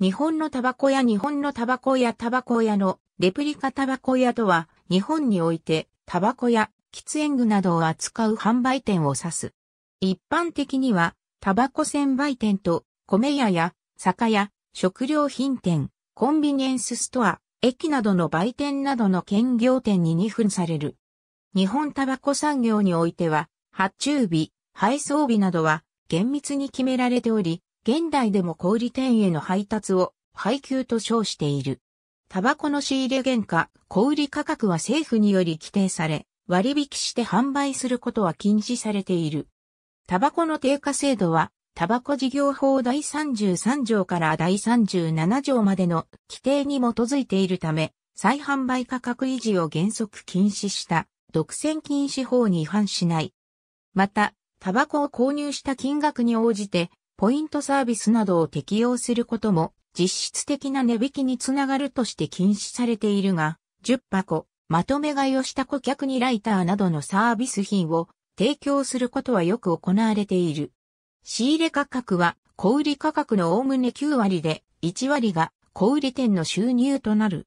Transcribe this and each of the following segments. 日本のタバコ屋、タバコ屋のレプリカタバコ屋とは、日本においてタバコや喫煙具などを扱う販売店を指す。一般的には、タバコ専売店と米屋や酒屋、食料品店、コンビニエンスストア、駅などの売店などの兼業店に二分される。日本タバコ産業においては、発注日、配送日などは厳密に決められており、現代でも小売店への配達を配給と称している。タバコの仕入れ原価、小売価格は政府により規定され、割引して販売することは禁止されている。タバコの定価制度は、タバコ事業法第33条から第37条までの規定に基づいているため、再販売価格維持を原則禁止した、独占禁止法に違反しない。また、タバコを購入した金額に応じて、ポイントサービスなどを適用することも実質的な値引きにつながるとして禁止されているが、10箱、まとめ買いをした顧客にライターなどのサービス品を提供することはよく行われている。仕入れ価格は小売価格のおおむね9割で1割が小売店の収入となる。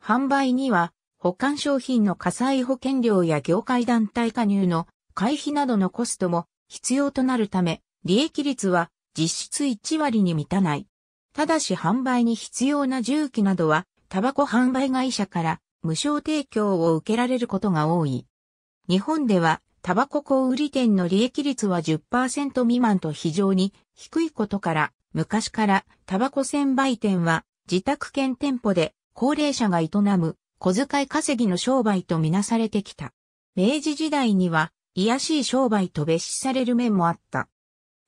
販売には保管商品の火災保険料や業界団体加入の会費などのコストも必要となるため、利益率は実質1割に満たない。ただし販売に必要な重機などは、タバコ販売会社から無償提供を受けられることが多い。日本では、タバコ小売店の利益率は 10% 未満と非常に低いことから、昔からタバコ専売店は自宅兼店舗で高齢者が営む小遣い稼ぎの商売とみなされてきた。明治時代には、卑しい商売と蔑視される面もあった。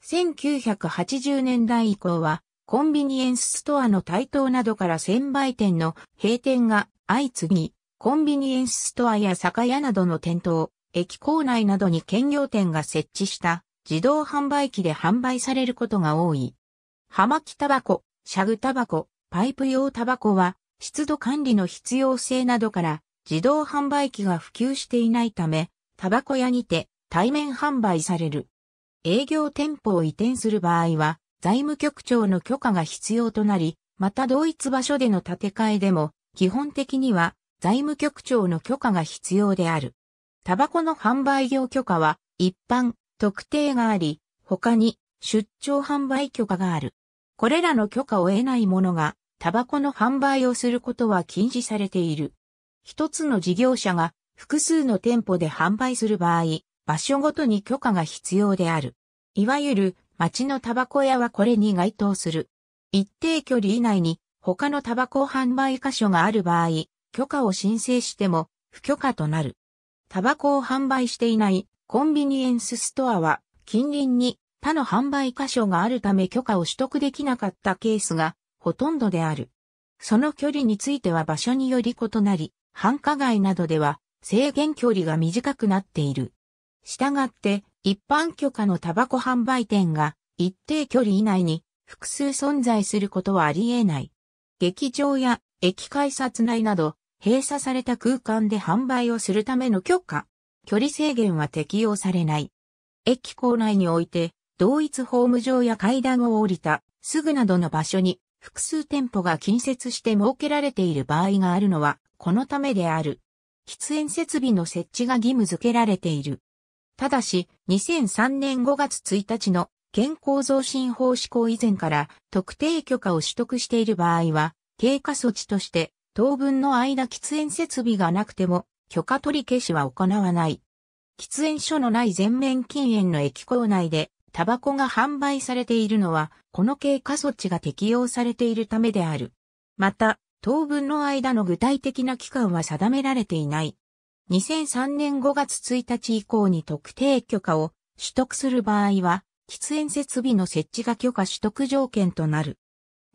1980年代以降は、コンビニエンスストアの台頭などから専売店の閉店が相次ぎ、コンビニエンスストアや酒屋などの店頭、駅構内などに兼業店が設置した自動販売機で販売されることが多い。葉巻タバコ、シャグタバコ、パイプ用タバコは、湿度管理の必要性などから自動販売機が普及していないため、タバコ屋にて対面販売される。営業店舗を移転する場合は、財務局長の許可が必要となり、また同一場所での建て替えでも、基本的には財務局長の許可が必要である。タバコの販売業許可は、一般、特定があり、他に出張販売許可がある。これらの許可を得ない者が、タバコの販売をすることは禁止されている。一つの事業者が複数の店舗で販売する場合、場所ごとに許可が必要である。いわゆる町のタバコ屋はこれに該当する。一定距離以内に他のタバコ販売箇所がある場合、許可を申請しても不許可となる。タバコを販売していないコンビニエンスストアは近隣に他の販売箇所があるため許可を取得できなかったケースがほとんどである。その距離については場所により異なり、繁華街などでは制限距離が短くなっている。したがって、一般許可のタバコ販売店が一定距離以内に複数存在することはあり得ない。劇場や駅改札内など閉鎖された空間で販売をするための許可、距離制限は適用されない。駅構内において同一ホーム上や階段を降りたすぐなどの場所に複数店舗が近接して設けられている場合があるのはこのためである。喫煙設備の設置が義務付けられている。ただし、2003年5月1日の健康増進法施行以前から特定許可を取得している場合は、経過措置として当分の間喫煙設備がなくても許可取り消しは行わない。喫煙所のない全面禁煙の駅構内でタバコが販売されているのは、この経過措置が適用されているためである。また、当分の間の具体的な期間は定められていない。2003年5月1日以降に特定許可を取得する場合は、喫煙設備の設置が許可取得条件となる。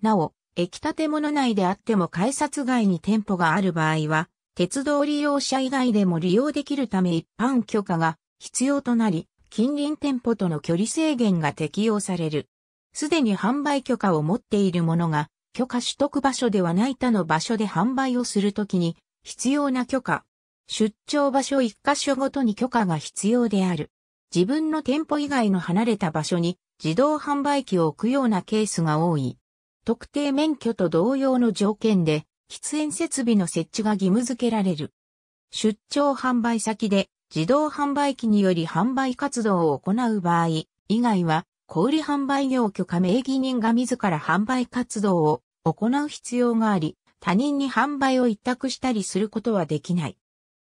なお、駅建物内であっても改札外に店舗がある場合は、鉄道利用者以外でも利用できるため一般許可が必要となり、近隣店舗との距離制限が適用される。すでに販売許可を持っている者が、許可取得場所ではない他の場所で販売をするときに、必要な許可。出張場所一箇所ごとに許可が必要である。自分の店舗以外の離れた場所に自動販売機を置くようなケースが多い。特定免許と同様の条件で、喫煙設備の設置が義務付けられる。出張販売先で自動販売機により販売活動を行う場合以外は、小売販売業許可名義人が自ら販売活動を行う必要があり、他人に販売を委託したりすることはできない。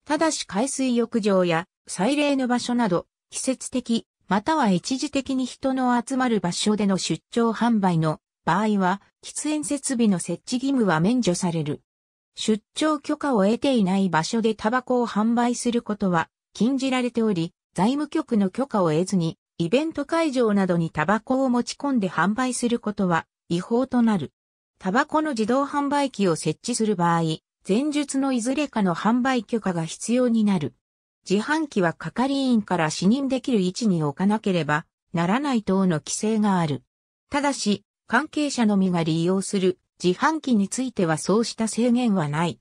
ただし海水浴場や祭礼の場所など、季節的または一時的に人の集まる場所での出張販売の場合は、喫煙設備の設置義務は免除される。出張許可を得ていない場所でタバコを販売することは禁じられており、財務局の許可を得ずに、イベント会場などにタバコを持ち込んで販売することは違法となる。タバコの自動販売機を設置する場合、前述のいずれかの販売許可が必要になる。自販機は係員から視認できる位置に置かなければならない等の規制がある。ただし、関係者のみが利用する自販機についてはそうした制限はない。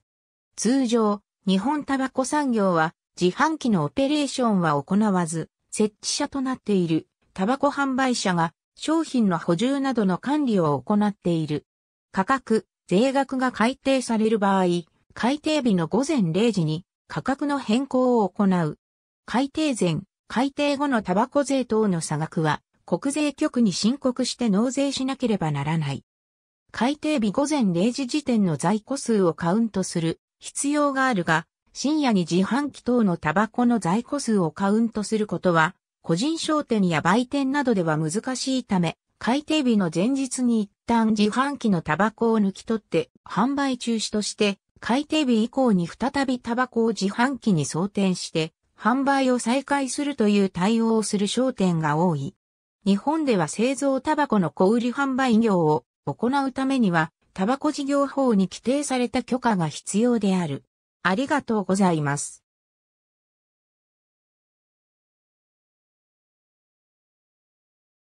通常、日本タバコ産業は自販機のオペレーションは行わず、設置者となっているタバコ販売者が商品の補充などの管理を行っている。価格、税額が改定される場合、改定日の午前0時に価格の変更を行う。改定前、改定後のタバコ税等の差額は、国税局に申告して納税しなければならない。改定日午前0時時点の在庫数をカウントする必要があるが、深夜に自販機等のタバコの在庫数をカウントすることは、個人商店や売店などでは難しいため、改定日の前日に一旦自販機のタバコを抜き取って、販売中止として、改定日以降に再びタバコを自販機に装填して、販売を再開するという対応をする商店が多い。日本では製造タバコの小売販売業を行うためには、タバコ事業法に規定された許可が必要である。ありがとうございます。